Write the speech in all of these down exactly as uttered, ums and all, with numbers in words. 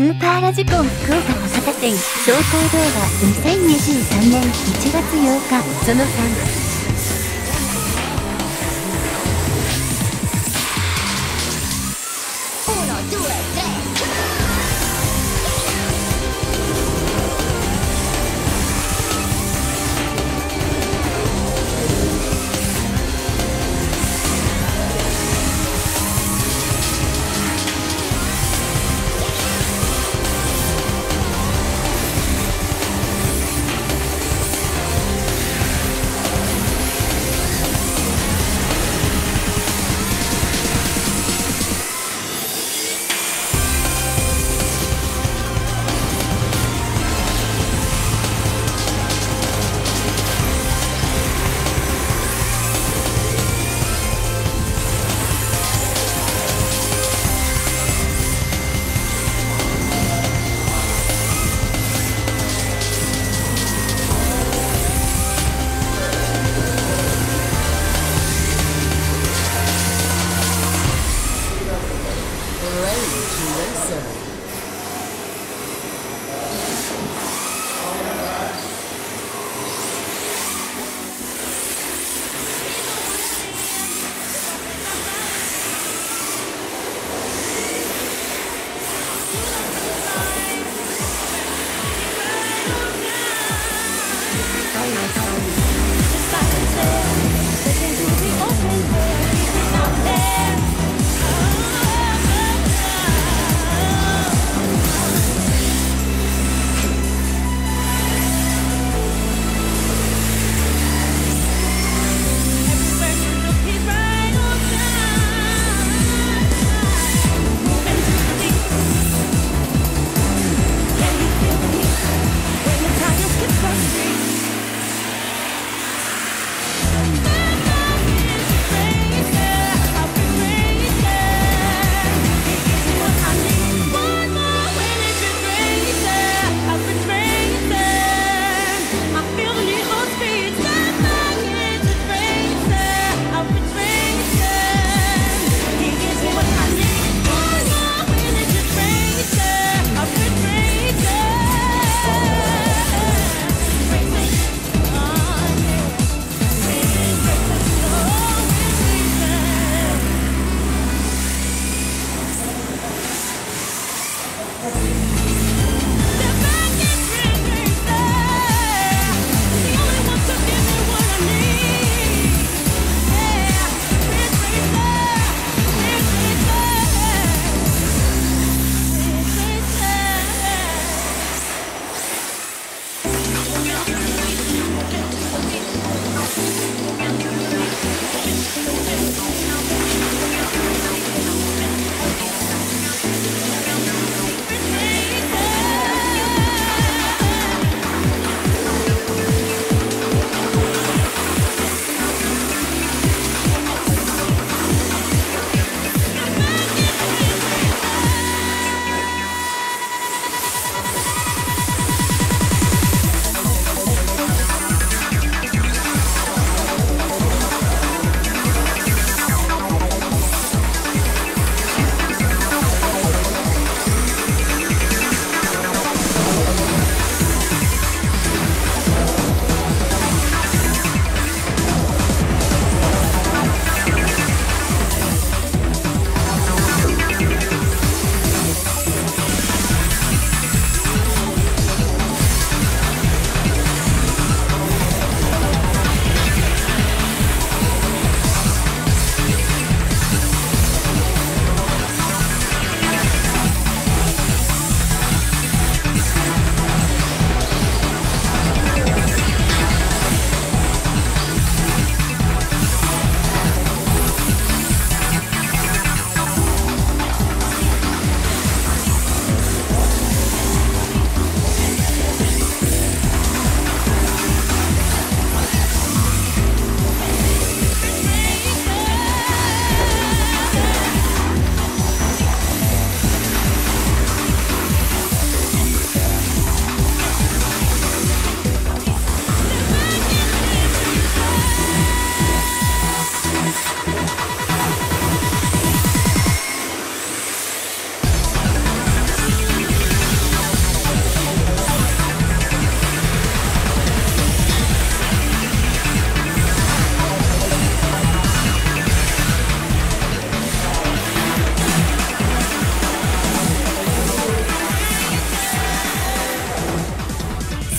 スーパーラジコン福岡博多店紹介動画にせんにじゅうさんねんいちがつようかそのさん。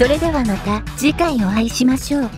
それではまた次回お会いしましょう。